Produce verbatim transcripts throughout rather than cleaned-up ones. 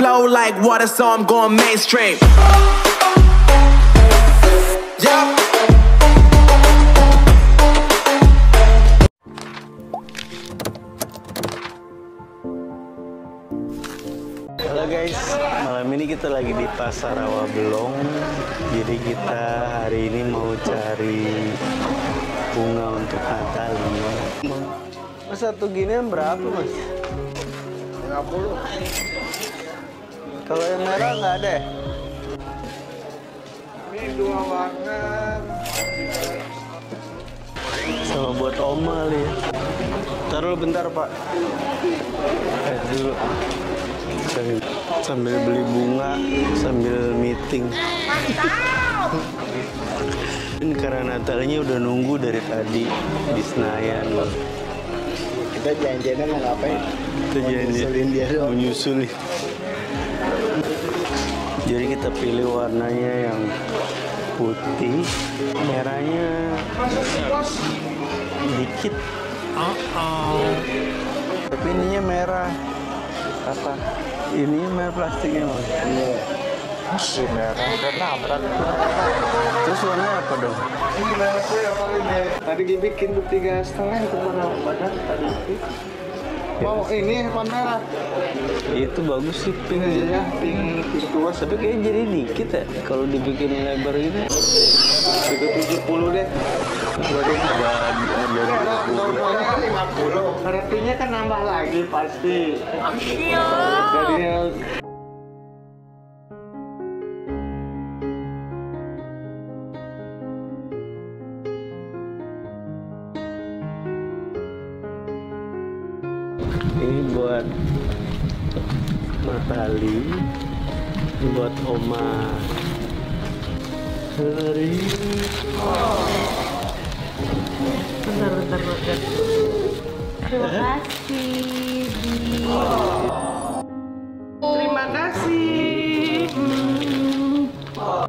flow like water, so I'm going mainstream. Yeah. Halo guys, malam ini kita lagi di Pasar Rawabelong. Jadi kita hari ini mau cari bunga untuk Natal. Mas, satu ginian berapa mas? lima puluh. Kalau yang merah nggak ada ya? Ini dua warna. Sama buat Oma nih. Taruh bentar pak. Eh, dulu. Sambil beli bunga, sambil meeting. Karena Natalnya udah nunggu dari tadi di Senayan loh. Kita janjiannya mau ngapain? Kita janjian dia mau nyusulin. Jadi kita pilih warnanya yang putih, merahnya dikit. Uh -oh. Tapi ininya merah. Apa? Ini merah plastiknya mas. Iya. Si merah udah nabrak. Terus warna apa dong? Ini merah sih yang paling deh. Tadi dibikin tuh tiga setengah itu warna badan tadi. Mau ini warna merah. Itu bagus sih pink. Iya, pink tua. Tapi kayaknya jadi dikit ya kalau dibikin lebar gitu. Tiga tujuh puluh deh. Berarti coba nomornya lima puluh. Berartinya kan nambah lagi pasti. Iya. Jadi ini buat Natali, buat Oma Hari. Oh. Bentar, bentar, bentar. Terima kasih. Oh. Terima kasih. Hmm. Oh.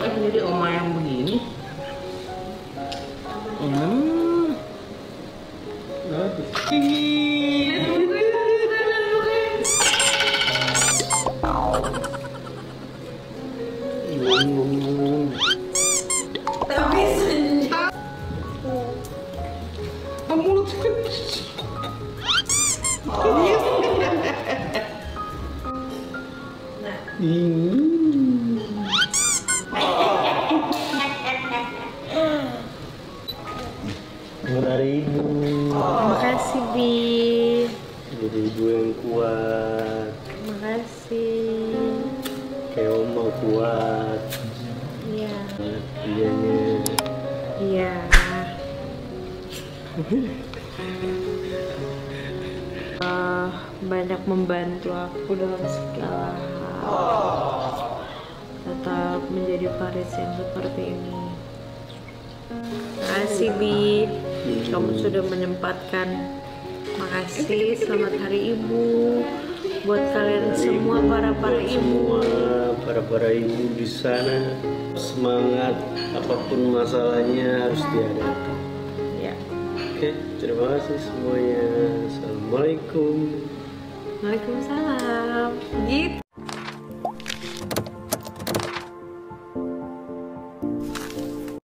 Kan jadi Oma yang begini. Hmm. Tapi senja. Pemulut. Nah. Dari ibu. Terima kasih Bi. Jadi ibu yang kuat. Terima kasih. Kayak Oma kuat. Iya. Iya. Iya. uh, banyak membantu aku dalam segala hal. Oh. Tetap menjadi paris yang seperti ini. Makasih Bi, kamu sudah menempatkan. Makasih, selamat hari ibu buat kalian semua para para ibu. Para para ibu di sana semangat, apapun masalahnya harus dihadapi. Ya. Oke, terima kasih semuanya. Assalamualaikum. Waalaikumsalam. Gitu.